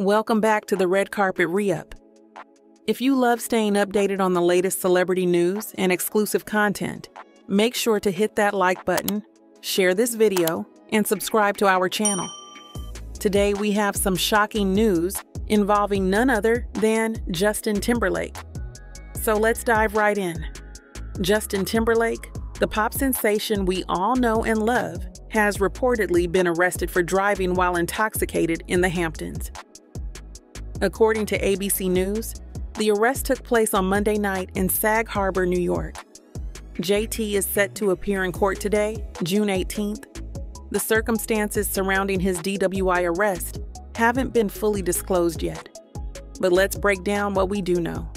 Welcome back to the Red Carpet Re-Up. If you love staying updated on the latest celebrity news and exclusive content, make sure to hit that like button, share this video, and subscribe to our channel. Today we have some shocking news involving none other than Justin Timberlake. So let's dive right in. Justin Timberlake, the pop sensation we all know and love, has reportedly been arrested for driving while intoxicated in the Hamptons. According to ABC News, the arrest took place on Monday night in Sag Harbor, New York. JT is set to appear in court today, June 18th. The circumstances surrounding his DWI arrest haven't been fully disclosed yet, but let's break down what we do know.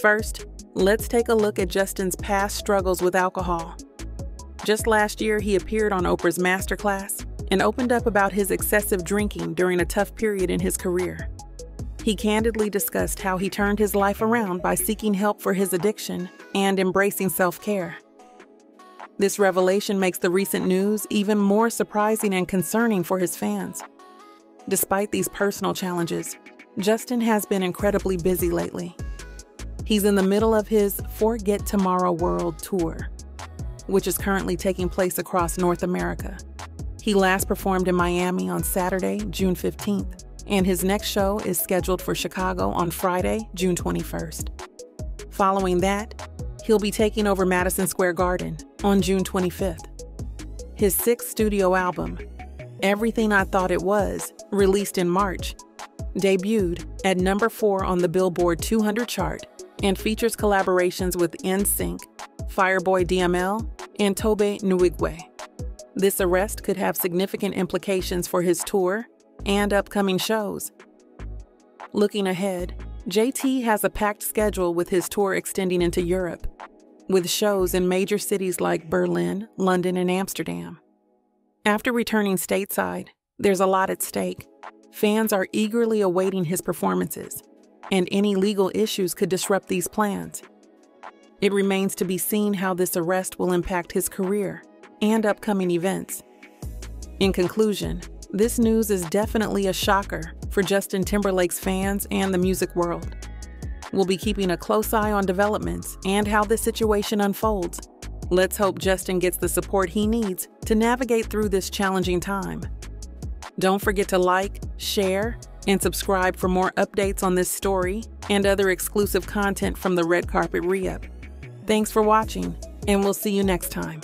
First, let's take a look at Justin's past struggles with alcohol. Just last year, he appeared on Oprah's Masterclass and opened up about his excessive drinking during a tough period in his career. He candidly discussed how he turned his life around by seeking help for his addiction and embracing self-care. This revelation makes the recent news even more surprising and concerning for his fans. Despite these personal challenges, Justin has been incredibly busy lately. He's in the middle of his Forget Tomorrow World tour, which is currently taking place across North America. He last performed in Miami on Saturday, June 15th. And his next show is scheduled for Chicago on Friday, June 21st. Following that, he'll be taking over Madison Square Garden on June 25th. His sixth studio album, Everything I Thought It Was, released in March, debuted at number 4 on the Billboard 200 chart and features collaborations with NSYNC, Fireboy DML, and Tobe Nwigwe. This arrest could have significant implications for his tour and upcoming shows. Looking ahead, JT has a packed schedule with his tour extending into Europe, with shows in major cities like Berlin, London, and Amsterdam. After returning stateside, there's a lot at stake. Fans are eagerly awaiting his performances, and any legal issues could disrupt these plans. It remains to be seen how this arrest will impact his career and upcoming events. In conclusion, this news is definitely a shocker for Justin Timberlake's fans and the music world. We'll be keeping a close eye on developments and how this situation unfolds. Let's hope Justin gets the support he needs to navigate through this challenging time. Don't forget to like, share, and subscribe for more updates on this story and other exclusive content from the Red Carpet Re-Up. Thanks for watching, and we'll see you next time.